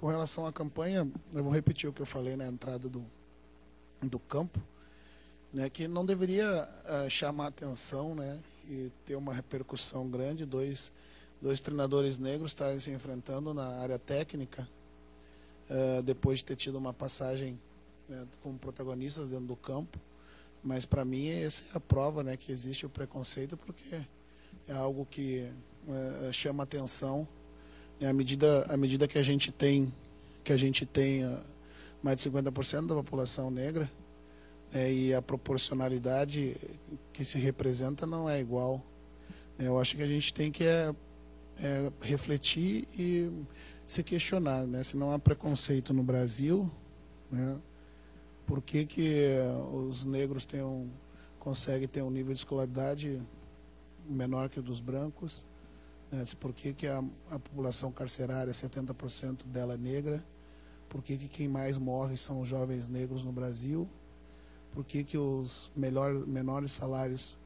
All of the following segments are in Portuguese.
Com relação à campanha, eu vou repetir o que eu falei na entrada do campo, né, que não deveria chamar atenção, né, e ter uma repercussão grande, dois treinadores negros estarem se enfrentando na área técnica, depois de ter tido uma passagem, né, como protagonistas dentro do campo. Mas para mim essa é a prova, né, que existe o preconceito, porque é algo que chama atenção, né, à medida que a gente tem mais de 50% da população negra, né, e a proporcionalidade que se representa não é igual. Eu acho que a gente tem que refletir e se questionar, né, se não há preconceito no Brasil, né, por que que os negros conseguem ter um nível de escolaridade menor que o dos brancos, né? Por que que a população carcerária, 70% dela é negra, por que que quem mais morre são os jovens negros no Brasil, por que que os menores salários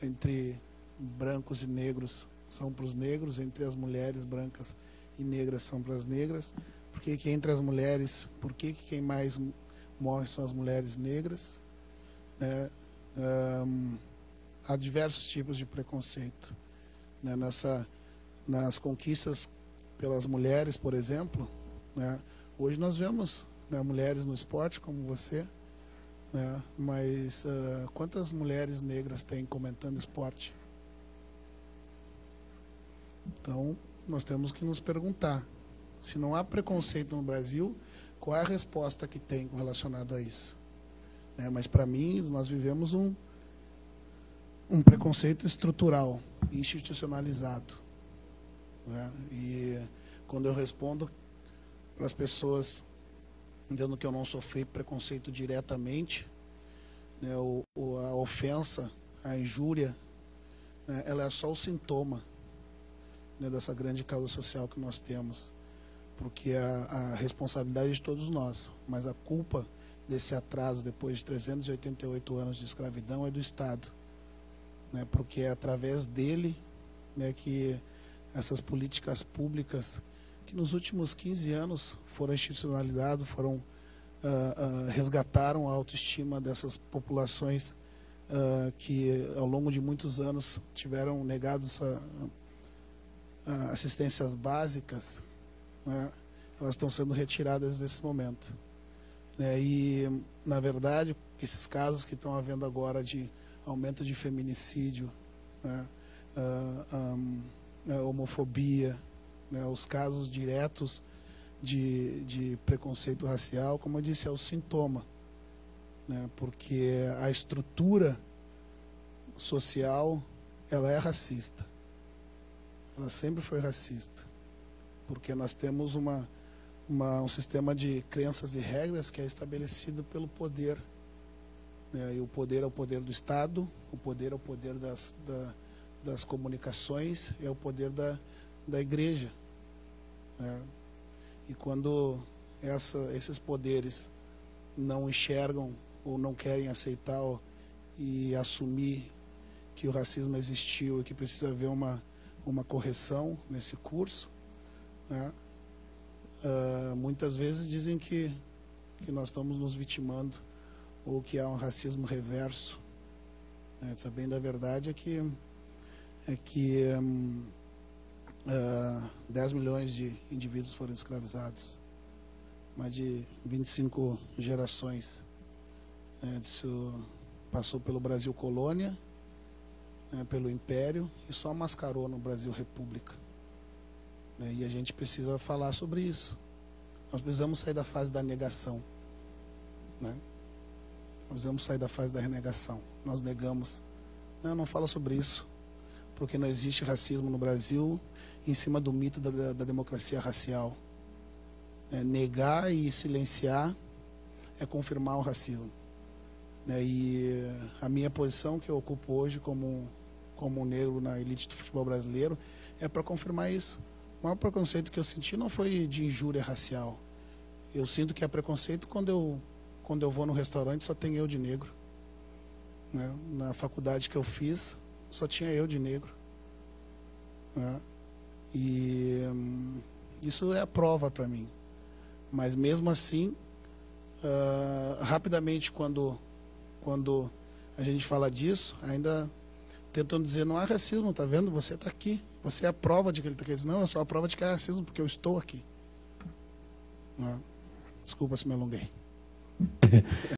entre brancos e negros são para os negros, entre as mulheres brancas e negras são para as negras, por que que entre as mulheres, por que que quem mais morrem são as mulheres negras, né? Há diversos tipos de preconceito, né? Nas conquistas pelas mulheres, por exemplo, né? Hoje nós vemos, né, mulheres no esporte como você, né? Mas quantas mulheres negras tem comentando esporte? Então nós temos que nos perguntar, se não há preconceito no Brasil, qual é a resposta que tem relacionada a isso? Né? Mas, para mim, nós vivemos um preconceito estrutural, institucionalizado. Né? E, quando eu respondo para as pessoas, entendendo que eu não sofri preconceito diretamente, né, a ofensa, a injúria, né, ela é só o sintoma, né, dessa grande causa social que nós temos. Porque a responsabilidade é de todos nós, mas a culpa desse atraso depois de 388 anos de escravidão é do Estado, né? Porque é através dele, né, que essas políticas públicas, que nos últimos 15 anos foram institucionalizadas, resgataram a autoestima dessas populações que ao longo de muitos anos tiveram negado assistências básicas, né, elas estão sendo retiradas nesse momento, né, e na verdade esses casos que estão havendo agora de aumento de feminicídio, né, homofobia, né, os casos diretos de preconceito racial, como eu disse, é o sintoma, né, porque a estrutura social, ela é racista, ela sempre foi racista, porque nós temos um sistema de crenças e regras que é estabelecido pelo poder, né? E o poder é o poder do Estado, o poder é o poder das comunicações, é o poder da igreja, né? E quando esses poderes não enxergam ou não querem aceitar e assumir que o racismo existiu e que precisa haver uma correção nesse curso, né? Muitas vezes dizem que nós estamos nos vitimando ou que há um racismo reverso, né? Sabendo a verdade é que 10 milhões de indivíduos foram escravizados, mais de 25 gerações, né? Isso passou pelo Brasil colônia, né, pelo Império, e só mascarou no Brasil república. E a gente precisa falar sobre isso. Nós precisamos sair da fase da negação, né? Nós precisamos sair da fase da renegação. Nós negamos. Não fala sobre isso, porque não existe racismo no Brasil em cima do mito da democracia racial. Negar e silenciar é confirmar o racismo. E a minha posição que eu ocupo hoje como negro na elite do futebol brasileiro é para confirmar isso. O maior preconceito que eu senti não foi de injúria racial. Eu sinto que é preconceito quando eu vou no restaurante, só tem eu de negro, né? Na faculdade que eu fiz, só tinha eu de negro, né? E Isso é a prova para mim. Mas mesmo assim, rapidamente, quando a gente fala disso, ainda tentam dizer, não há racismo, tá vendo? Você está aqui, você é a prova de que ele está aqui. Não, é só a prova de que há racismo, porque eu estou aqui. Desculpa se me alonguei.